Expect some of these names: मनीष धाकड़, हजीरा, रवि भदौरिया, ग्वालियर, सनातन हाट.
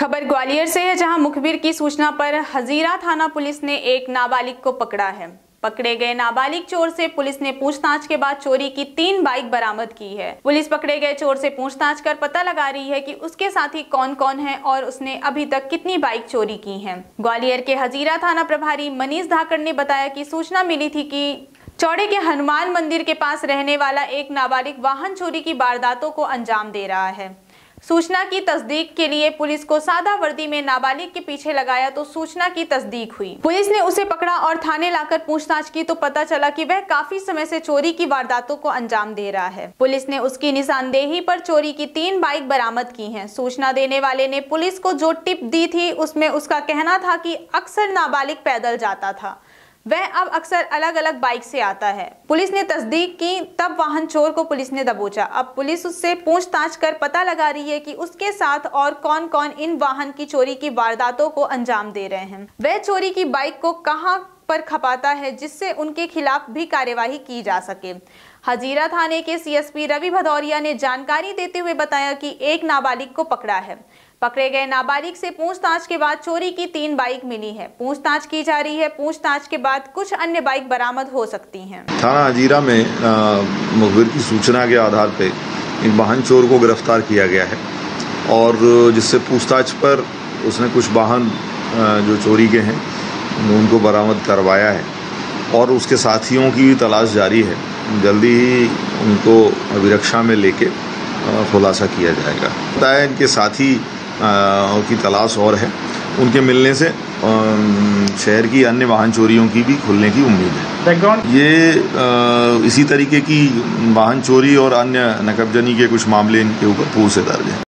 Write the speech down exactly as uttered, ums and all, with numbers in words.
खबर ग्वालियर से है, जहां मुखबिर की सूचना पर हजीरा थाना पुलिस ने एक नाबालिग को पकड़ा है। पकड़े गए नाबालिग चोर से पुलिस ने पूछताछ के बाद चोरी की तीन बाइक बरामद की है। पुलिस पकड़े गए चोर से पूछताछ कर पता लगा रही है कि उसके साथी कौन कौन है और उसने अभी तक कितनी बाइक चोरी की हैं। ग्वालियर के हजीरा थाना प्रभारी मनीष धाकड़ ने बताया कि सूचना मिली थी कि चौड़े के हनुमान मंदिर के पास रहने वाला एक नाबालिग वाहन चोरी की वारदातों को अंजाम दे रहा है। सूचना की तस्दीक के लिए पुलिस को सादा वर्दी में नाबालिग के पीछे लगाया तो सूचना की तस्दीक हुई। पुलिस ने उसे पकड़ा और थाने लाकर पूछताछ की तो पता चला कि वह काफी समय से चोरी की वारदातों को अंजाम दे रहा है। पुलिस ने उसकी निशानदेही पर चोरी की तीन बाइक बरामद की हैं। सूचना देने वाले ने पुलिस को जो टिप दी थी उसमें उसका कहना था कि अक्सर नाबालिग पैदल जाता था, वह अब अक्सर अलग अलग बाइक से आता है। पुलिस ने तस्दीक की, तब वाहन चोर को पुलिस ने दबोचा। अब पुलिस उससे पूछताछ कर पता लगा रही है कि उसके साथ और कौन कौन इन वाहन की चोरी की वारदातों को अंजाम दे रहे हैं, वह चोरी की बाइक को कहां पर खपाता है, जिससे उनके खिलाफ भी कार्यवाही की जा सके। हजीरा थाने के C S P रवि भदौरिया ने जानकारी देते हुए बताया कि एक नाबालिग को पकड़ा है। पकड़े गए नाबालिग से पूछताछ के बाद चोरी की तीन बाइक मिली है। पूछताछ की जा रही है। पूछताछ के बाद कुछ अन्य बाइक बरामद हो सकती हैं। थाना हजीरा में मुखबिर की सूचना के आधार पर एक वाहन चोर को गिरफ्तार किया गया है और जिससे पूछताछ पर उसने कुछ वाहन जो चोरी के हैं उनको बरामद करवाया है और उसके साथियों की भी तलाश जारी है। जल्दी ही उनको अभिरक्षा में लेके खुलासा किया जाएगा। बताया इनके साथी की तलाश और है, उनके मिलने से शहर की अन्य वाहन चोरियों की भी खुलने की उम्मीद है। बैकग्राउंड ये इसी तरीके की वाहन चोरी और अन्य नकबजनी के कुछ मामले इनके ऊपर पूर्व से दर्ज हैं।